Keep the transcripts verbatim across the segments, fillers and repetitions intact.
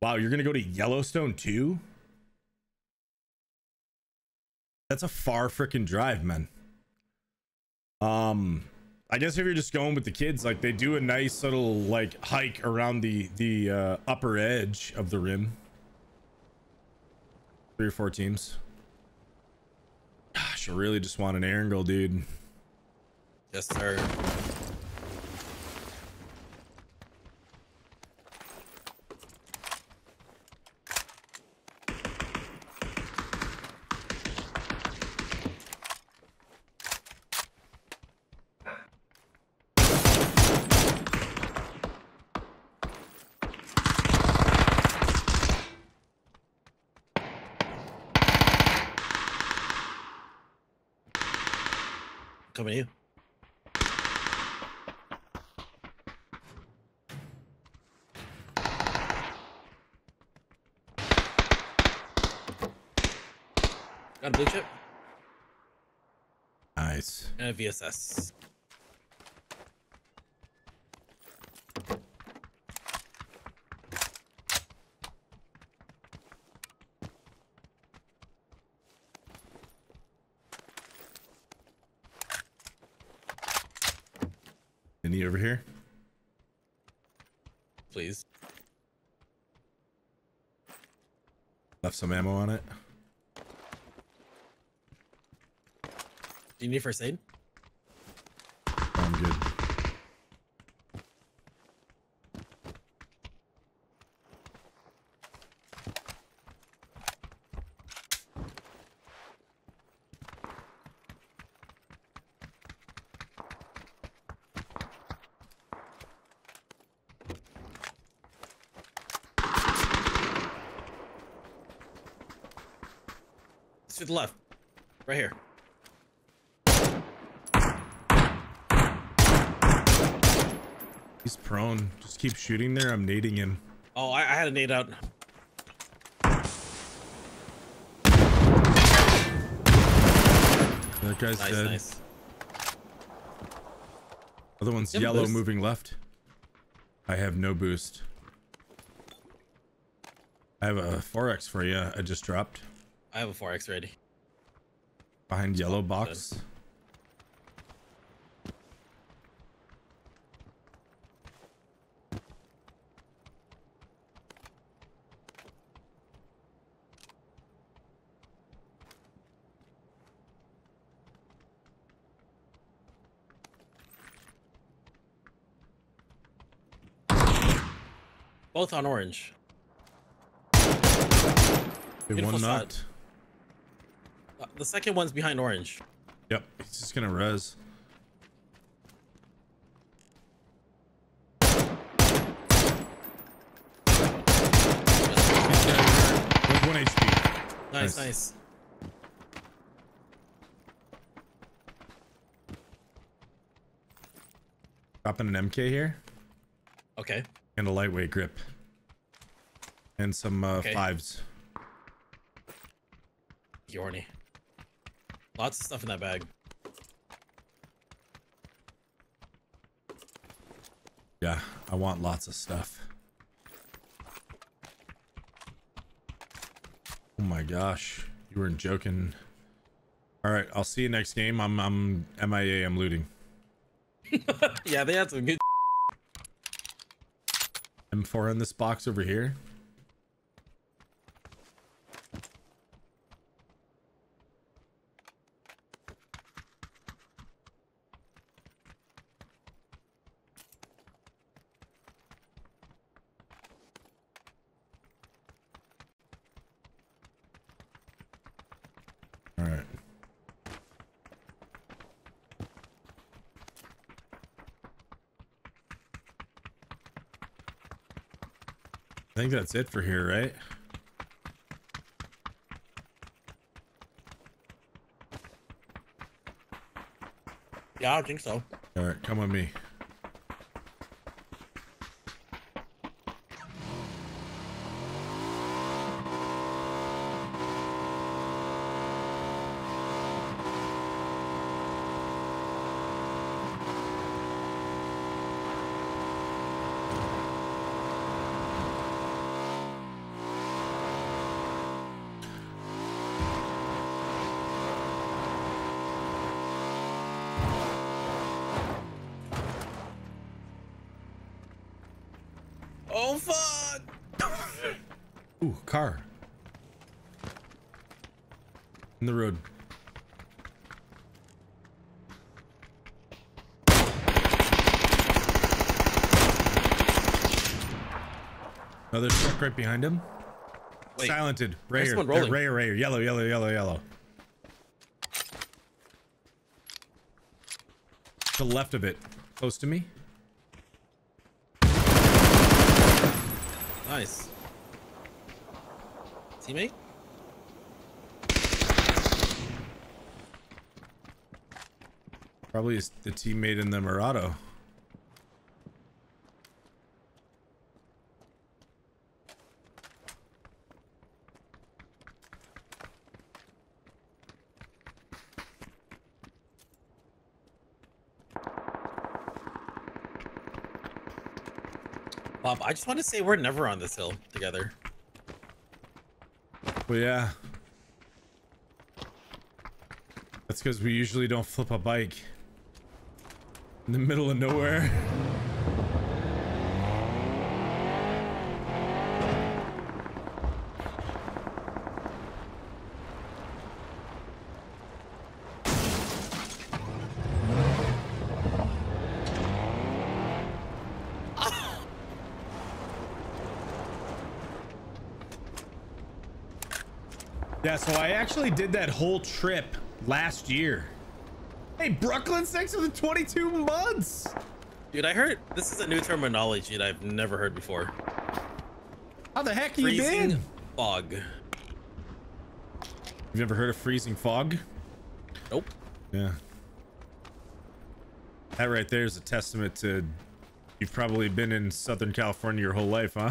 Wow, you're gonna go to Yellowstone too? That's a far freaking drive, man. Um, I guess if you're just going with the kids, like they do a nice little like hike around the the uh, upper edge of the rim. Three or four teams. Gosh, I really just want an Erangel, dude. Yes, sir. Coming to you. Got a blue chip. Nice. And a V S S. Any over here? Please. Left some ammo on it. Do you need first aid? I'm good. It's to the left. Right here. He's prone. Just keep shooting there. I'm nading him. Oh, I, I had a nade out. That guy's nice, dead. Nice. Other one's Didn't yellow boost. Moving left. I have no boost. I have a four X for you. I just dropped. I have a four X ready. Behind yellow oh, box. Good. Both on orange. Hey, one knocked. Uh, the second one's behind orange. Yep, he's just gonna res. One H P. Nice, nice. nice. Dropping an M K here. Okay. And a lightweight grip and some uh, okay. fives. Yorny. Lots of stuff in that bag. Yeah, I want lots of stuff. Oh my gosh, you weren't joking. All right, I'll see you next game. I'm I'm M I A. I'm looting. Yeah, they had some good. M four in this box over here. All right. I think that's it for here, right? Yeah, I think so. All right, come with me. Oh fuck! Ooh, car. In the road. Another truck right behind him. Wait, silented. Right here. Right here. Right here. Yellow. Yellow. Yellow. Yellow. To the left of it, close to me. Nice. Teammate. Probably is the teammate in the Murado. Bob, I just want to say we're never on this hill together. Well, yeah. That's because we usually don't flip a bike. In the middle of nowhere. Ah. Yeah, so I actually did that whole trip last year. Hey, Brooklyn's next to the twenty-two months. Dude, I heard this is a new terminology that I've never heard before. How the heck freezing you been? Fog. You've never heard of freezing fog? Nope. Yeah. That right there is a testament to you've probably been in Southern California your whole life, huh?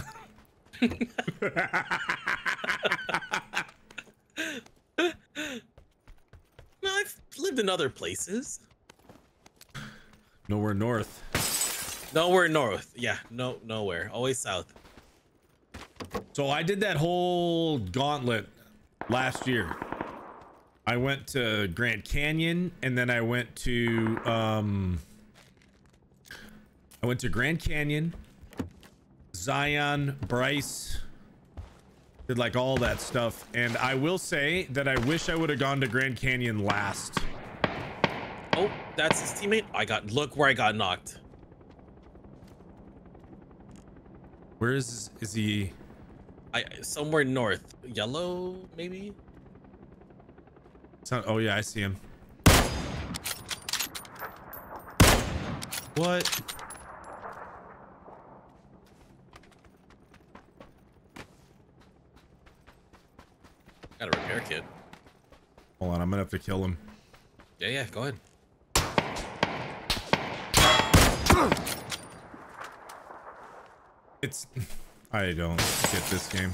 In other places, nowhere north, nowhere north. Yeah, no, nowhere, always south. So I did that whole gauntlet last year. I went to Grand Canyon, and then I went to um, I went to Grand Canyon, Zion, Bryce. Did like all that stuff, and I will say that I wish I would have gone to Grand Canyon last. Oh, that's his teammate. I got, look where I got knocked. Where is, is he? I, somewhere north. Yellow, maybe? It's not, oh yeah, I see him. What? Got a repair kit. Hold on, I'm gonna have to kill him. Yeah, yeah, go ahead. It's... I don't get this game.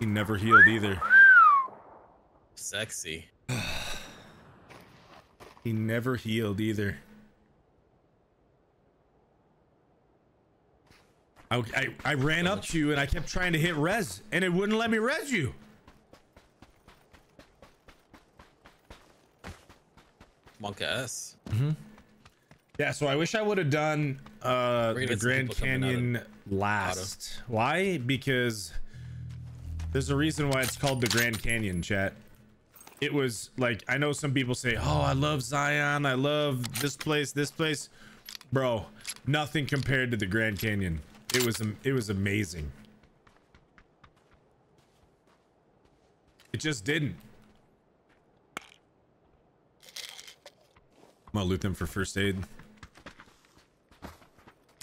He never healed either. Sexy. He never healed either. I, I, I ran up to you and I kept trying to hit res and it wouldn't let me res you. Monka S. Mm-hmm. Yeah, so I wish I would have done uh, the Grand Canyon last. Why? Because there's a reason why it's called the Grand Canyon, chat. It was like, I know some people say, oh, I love Zion. I love this place, this place. Bro, nothing compared to the Grand Canyon. It was, it was amazing. It just didn't. I'm gonna loot them for first aid.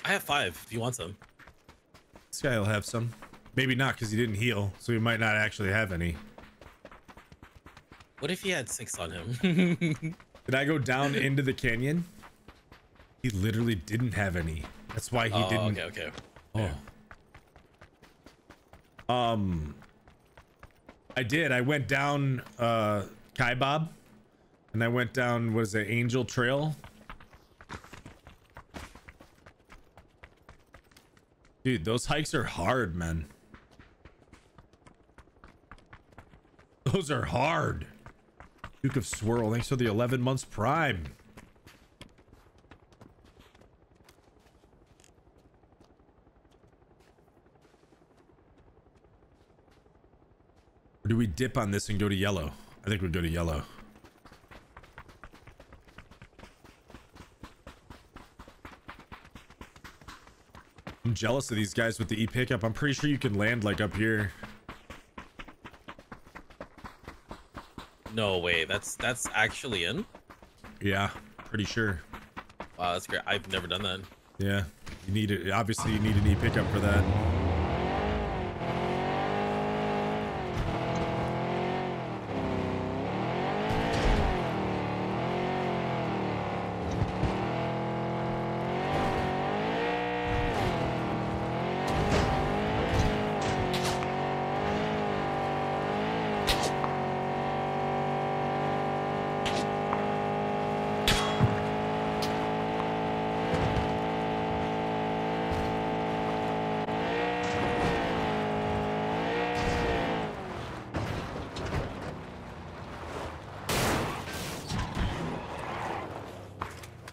I have five if you want some. This guy will have some. Maybe not because he didn't heal, so he might not actually have any. What if he had six on him? Did I go down into the canyon? He literally didn't have any. That's why he oh, didn't. Okay, okay. Oh. Yeah. Um. I did. I went down uh, Kaibab. And I went down, what is it, Angel Trail? Dude, those hikes are hard, man. Those are hard. Duke of Swirl, thanks for the eleven months prime. Or do we dip on this and go to yellow? I think we go to yellow. I'm jealous of these guys with the e-pickup. I'm pretty sure you can land like up here. No way. That's that's actually in? Yeah, pretty sure. Wow, that's great. I've never done that. Yeah, you need it. Obviously, you need an e-pickup for that.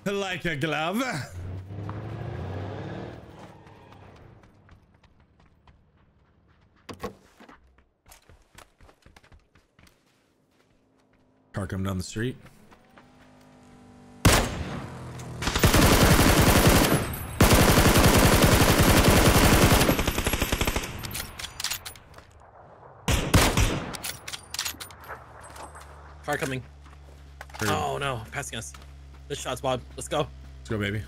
Like a glove. Car coming down the street. Car coming. True. Oh no, passing us. Good shots, Bob. Let's go. Let's go, baby.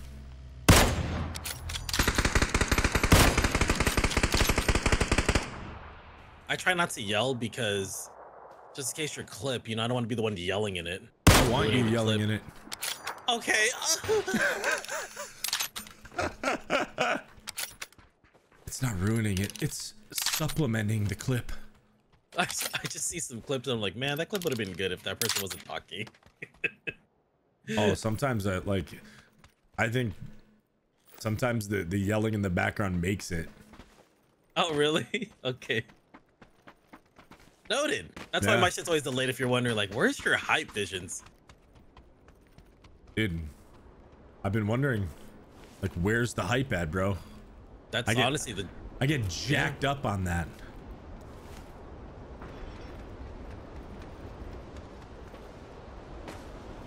I try not to yell because, just in case you're clip, you know, I don't want to be the one yelling in it. I want you yelling clip. in it. Okay. It's not ruining it. It's supplementing the clip. I, I just see some clips and I'm like, man, that clip would have been good if that person wasn't talking. Oh, sometimes I like, I think sometimes the, the yelling in the background makes it. Oh, really? Okay. Noted. That's yeah. why my shit's always delayed if you're wondering, like, where's your hype visions? Dude, I've been wondering, like, where's the hype at, bro? That's I get, honestly the... I get jacked yeah. up on that.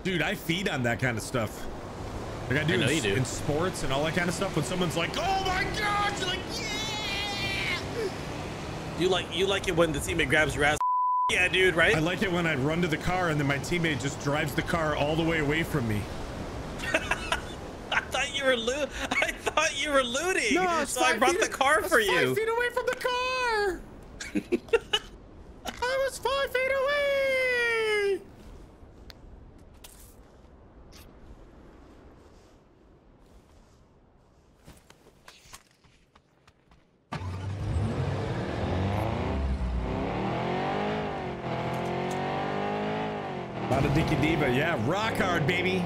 Dude, I feed on that kind of stuff. Like I do, I know you do in sports and all that kind of stuff. When someone's like, "Oh my gosh!" You're like, yeah. You like you like it when the teammate grabs your ass. Yeah, dude, right? I like it when I run to the car and then my teammate just drives the car all the way away from me. I thought you were looting. I thought you were looting. No, so I brought the car for you. I was five feet away from the car. I was five feet away. Bada Dickie Diva, yeah, rock hard, baby.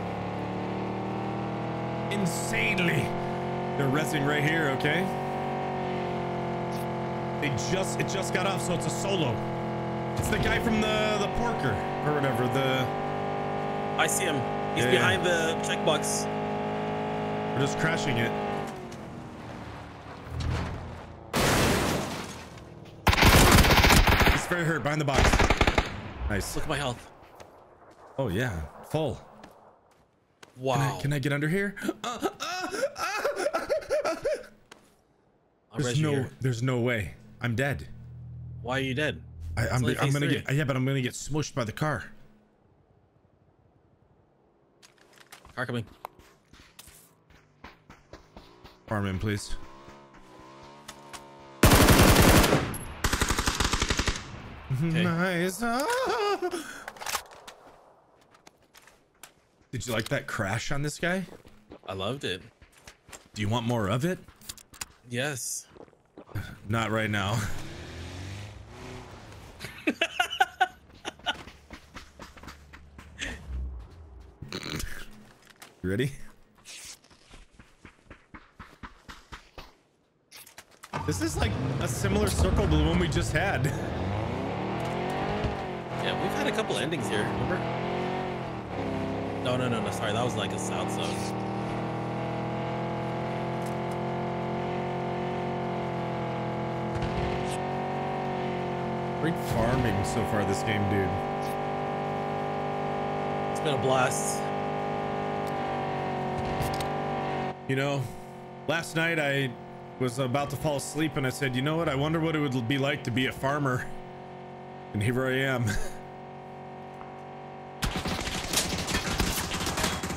Insanely. They're resting right here, okay? They just, it just got off, so it's a solo. It's the guy from the, the Porker, or whatever, the... I see him. He's yeah. behind the checkbox. We're just crashing it. He's very hurt, behind the box. Nice. Look at my health. Oh yeah, full. Wow. Can I, can I get under here? Uh, uh, uh, uh, uh. There's no, here. there's no way. I'm dead. Why are you dead? I, I'm, I'm gonna three. get. Yeah, but I'm gonna get smushed by the car. Car coming. Farm in, please. Okay. Nice. Did you like that crash on this guy? I loved it. Do you want more of it? Yes. Not right now. Ready? This is like a similar circle to the one we just had. Yeah, we've had a couple endings here, remember? No, no, no, no, sorry, that was like a south zone. Great farming so far this game, dude. It's been a blast. You know, last night I was about to fall asleep and I said, you know what, I wonder what it would be like to be a farmer. And here I am.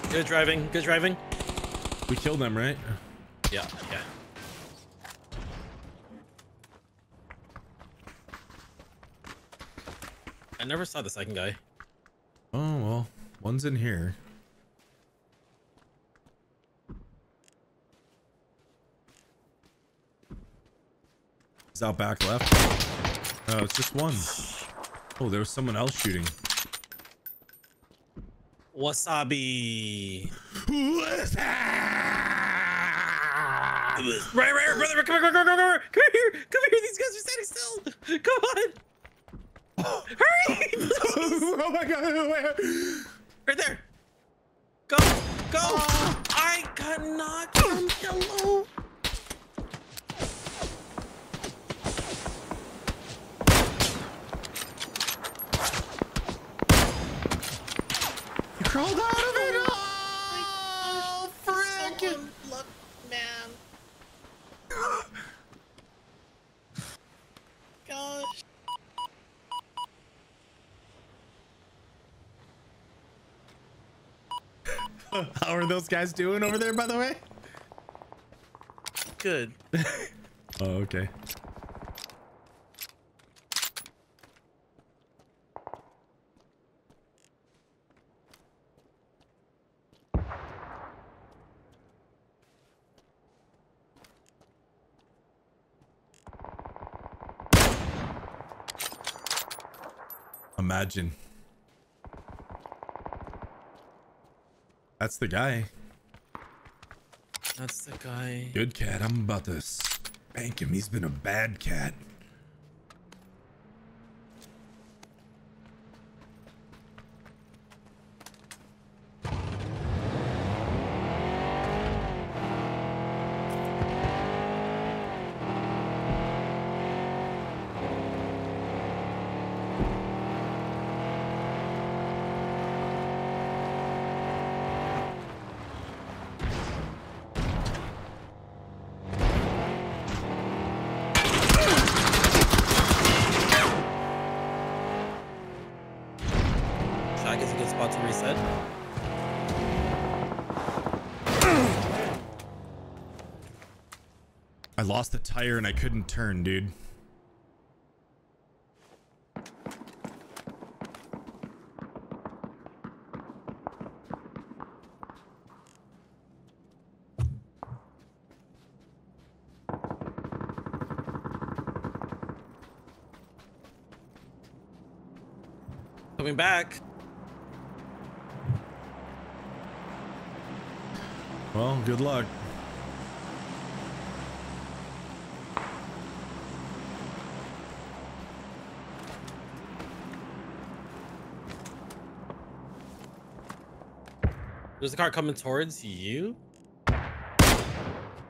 Good driving, good driving. We killed them, right? Yeah, yeah. I never saw the second guy. Oh, well, one's in here. He's out back left. Oh, it's just one. Oh, there was someone else shooting. Wasabi. Right, right, right, brother. Come here, come here, come here. Come here. Come here. These guys are standing still. Come on. Oh. Hurry. Oh my god. Where? Right there. Go. Go. Oh. I got knocked from yellow. You crawled out of it. Oh, frickin'. Look, man. Gosh. How are those guys doing over there, by the way? Good. Oh, okay. Imagine. That's the guy. That's the guy. Good cat. I'm about to spank him. He's been a bad cat. I lost the tire and I couldn't turn, dude. Coming back. Well, good luck. There's a car coming towards you.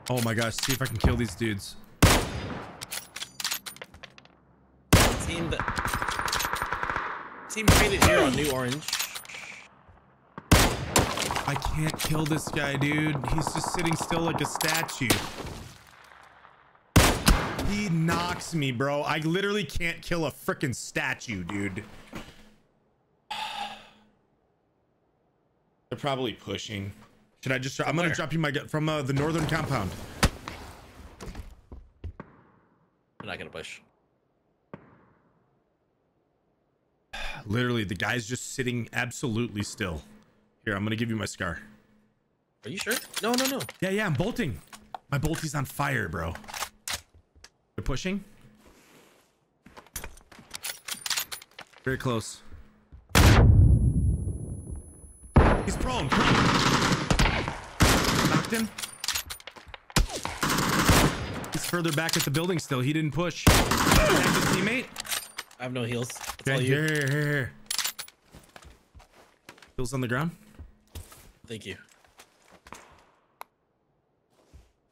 Oh my gosh, see if I can kill these dudes. Team Team painted here on New Orange. I can't kill this guy, dude. He's just sitting still like a statue. He knocks me, bro. I literally can't kill a freaking statue, dude. They're probably pushing. Should I just try? I'm gonna drop you my gut from uh, the northern compound. They're not gonna push. Literally, the guy's just sitting absolutely still. Here, I'm gonna give you my scar. Are you sure? No, no, no. Yeah, yeah, I'm bolting. My bolty's on fire, bro. They're pushing. Very close. He's prone, prone. Knocked him. He's further back at the building still. He didn't push. That's his teammate. I have no heals. It's all you. Here, here, here, here. Heals on the ground. Thank you.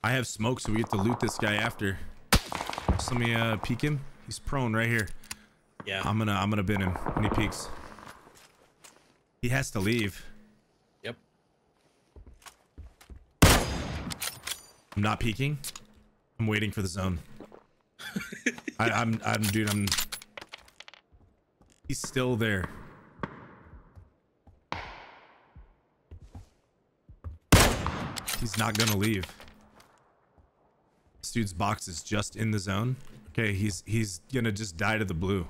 I have smoke, so we get to loot this guy after. Just let me uh, peek him. He's prone right here. Yeah. I'm gonna I'm gonna bin him when he peeks. He has to leave. Yep. I'm not peeking. I'm waiting for the zone. I, I'm I'm dude I'm. He's still there. He's not gonna leave. This dude's box is just in the zone. Okay, he's he's gonna just die to the blue.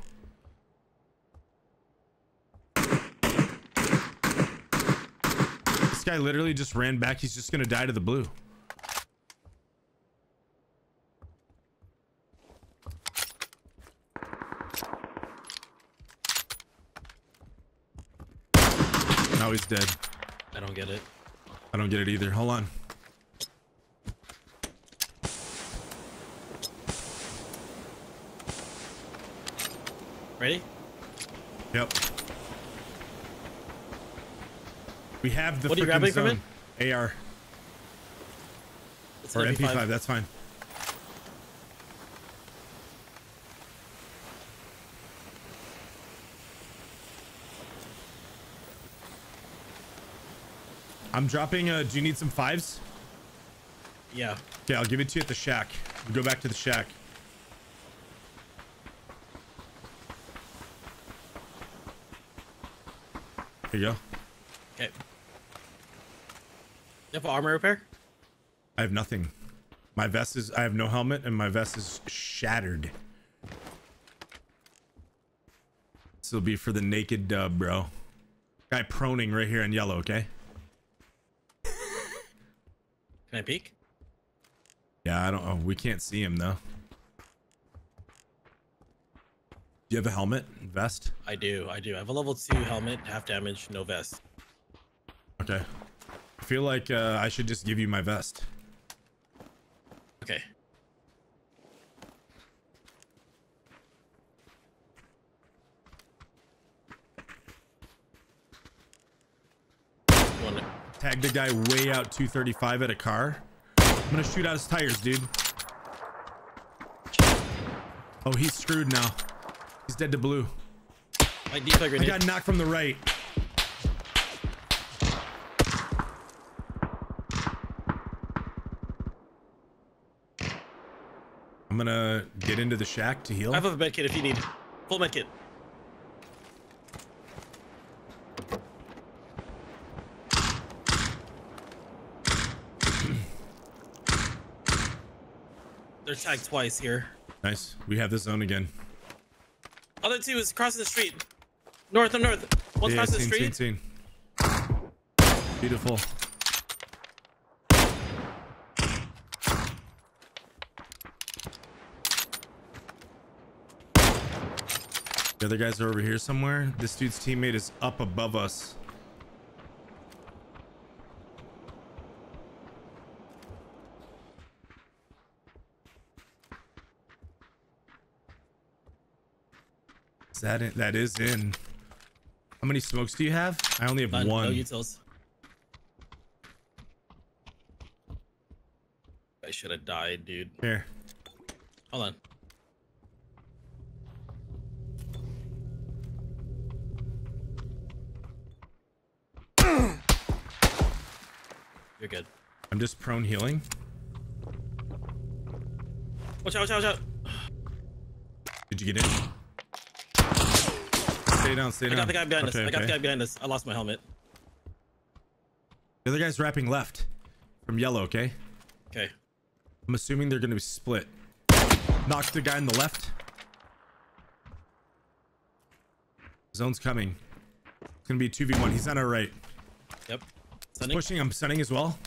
This guy literally just ran back. He's just gonna die to the blue. Now he's dead. I don't get it. I don't get it either. Hold on. Ready? Yep. We have the freaking zone. A R. It's or M P five, that's fine. I'm dropping a, do you need some fives? Yeah. Yeah, I'll give it to you at the shack. We'll go back to the shack. There you go. Okay. You have armor repair? I have nothing. My vest is, I have no helmet and my vest is shattered. This will be for the naked dub, bro. Guy proning right here in yellow, okay? Can I peek? Yeah, I don't know. Oh, we can't see him though. Do you have a helmet and vest? I do. I do. I have a level two helmet, half damage, no vest. Okay. I feel like uh, I should just give you my vest. Okay. Tagged a guy way out two thirty-five at a car. I'm gonna shoot out his tires, dude. Oh, he's screwed now. He's dead to blue. I got knocked from the right. I'm gonna get into the shack to heal. I have a med kit if you need. Full med kit. They're tagged twice here. Nice. We have this zone again. Other two is crossing the street. North and north. One's yeah, crossing seen, the street. Seen, seen. Beautiful. The other guys are over here somewhere. This dude's teammate is up above us. That in, that is in. How many smokes do you have? I only have None, one. No utils. I should have died, dude. Here. Hold on. You're good. I'm just prone healing. Watch out, watch out, watch out. Did you get in? Stay down, stay down. I got the guy behind us. I got the guy behind us. I lost my helmet. The other guy's wrapping left from yellow, okay? Okay. I'm assuming they're going to be split. Knocked the guy in the left. Zone's coming. It's going to be two v one. He's on our right. Yep. Sending. Pushing. I'm sending as well.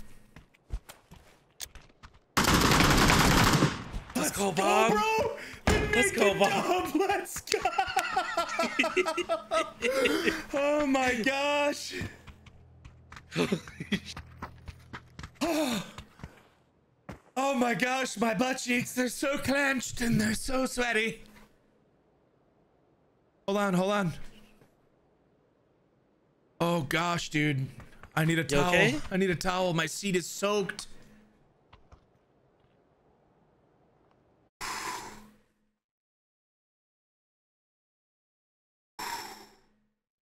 Let's go, Bob. Oh, bro. Let's go, Bob. Let's go. Oh my gosh. Oh. Oh my gosh, my butt cheeks, they're so clenched and they're so sweaty. Hold on, hold on. Oh gosh, dude. I need a you towel. Okay? I need a towel. My seat is soaked.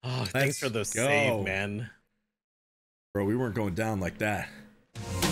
Oh, thanks for the save, man. Bro, we weren't going down like that.